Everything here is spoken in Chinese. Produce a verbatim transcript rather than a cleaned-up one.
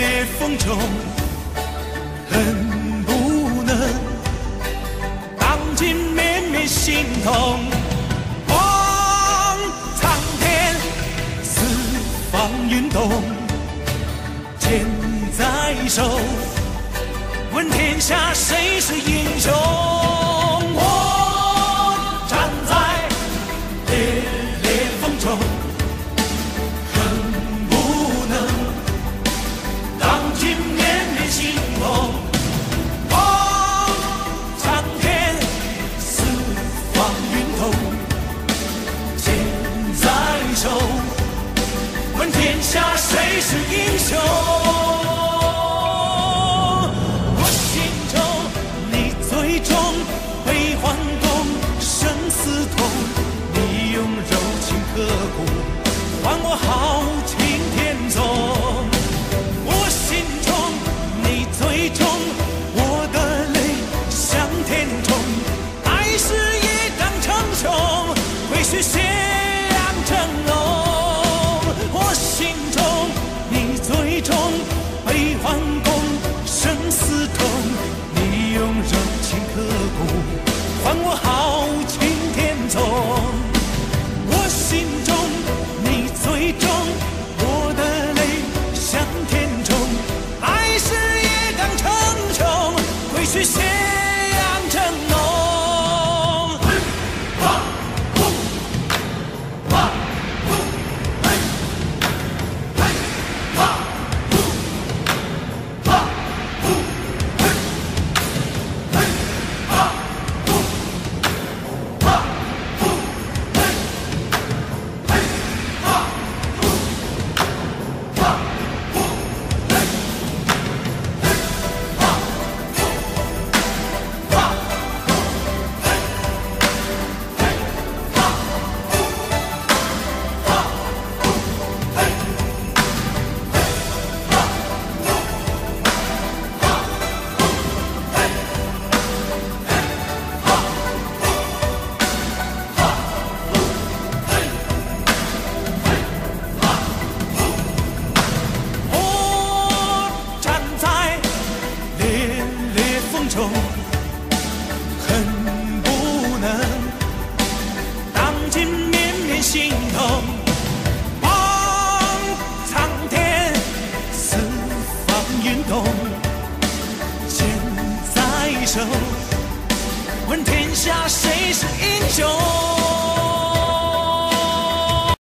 烈风中，恨不能荡尽绵绵心痛。望苍天，四方云动，剑在手，问天下谁是英雄？我站在烈烈风中。 下谁是英雄？我心中你最重，悲欢共生死同。你用柔情刻骨，还我豪情天纵。我心中你最重，我的泪向天冲。爱是一场长雄，为谁血染成浓？ 悲欢共，生死同。你用柔情刻骨，还我豪情天纵。我心中你最重，我的泪向天冲。爱是一场长穹，会去斜阳正浓。哇呜，哇呜，嘿，嘿，哇。 问天下谁是英雄？